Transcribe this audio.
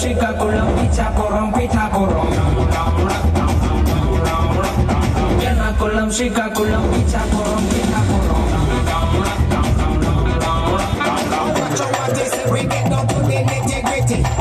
Shika kulam picha koram picha koram. Yana kulam shika kulam picha koram picha koram. Watch out, what they say, we get no good in integrity.